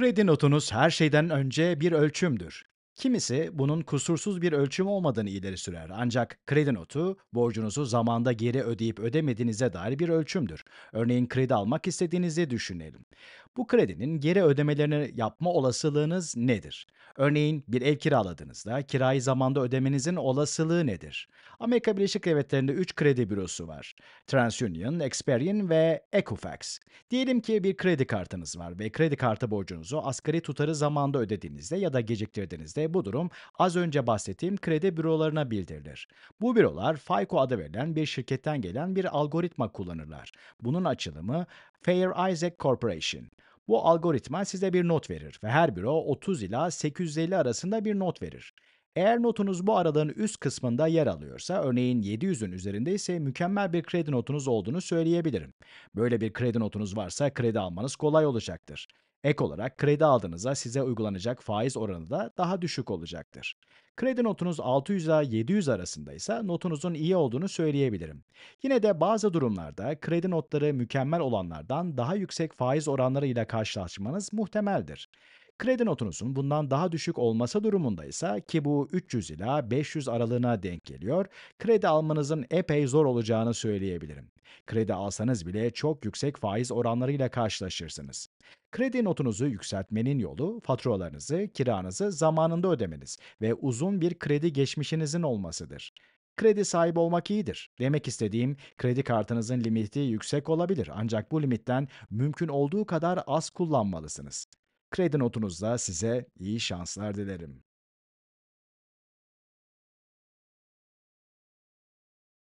Kredi notunuz her şeyden önce bir ölçümdür. Kimisi bunun kusursuz bir ölçüm olmadığını ileri sürer. Ancak kredi notu, borcunuzu zamanda geri ödeyip ödemediğinize dair bir ölçümdür. Örneğin kredi almak istediğinizi düşünelim. Bu kredinin geri ödemelerini yapma olasılığınız nedir? Örneğin bir ev kiraladığınızda kirayı zamanda ödemenizin olasılığı nedir? Amerika Birleşik Devletleri'nde 3 kredi bürosu var. TransUnion, Experian ve Equifax. Diyelim ki bir kredi kartınız var ve kredi kartı borcunuzu asgari tutarı zamanda ödediğinizde ya da geciktirdiğinizde bu durum az önce bahsettiğim kredi bürolarına bildirilir. Bu bürolar FICO adı verilen bir şirketten gelen bir algoritma kullanırlar. Bunun açılımı Fair Isaac Corporation. Bu algoritma size bir not verir ve her büro 30 ila 850 arasında bir not verir. Eğer notunuz bu aralığın üst kısmında yer alıyorsa, örneğin 700'ün üzerindeyse mükemmel bir kredi notunuz olduğunu söyleyebilirim. Böyle bir kredi notunuz varsa kredi almanız kolay olacaktır. Ek olarak kredi aldığınızda size uygulanacak faiz oranı da daha düşük olacaktır. Kredi notunuz 600 ile 700 arasındaysa notunuzun iyi olduğunu söyleyebilirim. Yine de bazı durumlarda kredi notları mükemmel olanlardan daha yüksek faiz oranlarıyla karşılaşmanız muhtemeldir. Kredi notunuzun bundan daha düşük olması durumundaysa, ki bu 300 ila 500 aralığına denk geliyor, kredi almanızın epey zor olacağını söyleyebilirim. Kredi alsanız bile çok yüksek faiz oranlarıyla karşılaşırsınız. Kredi notunuzu yükseltmenin yolu, faturalarınızı, kiranızı zamanında ödemeniz ve uzun bir kredi geçmişinizin olmasıdır. Kredi sahibi olmak iyidir. Demek istediğim, kredi kartınızın limiti yüksek olabilir, ancak bu limitten mümkün olduğu kadar az kullanmalısınız. Kredi notunuzda size iyi şanslar dilerim.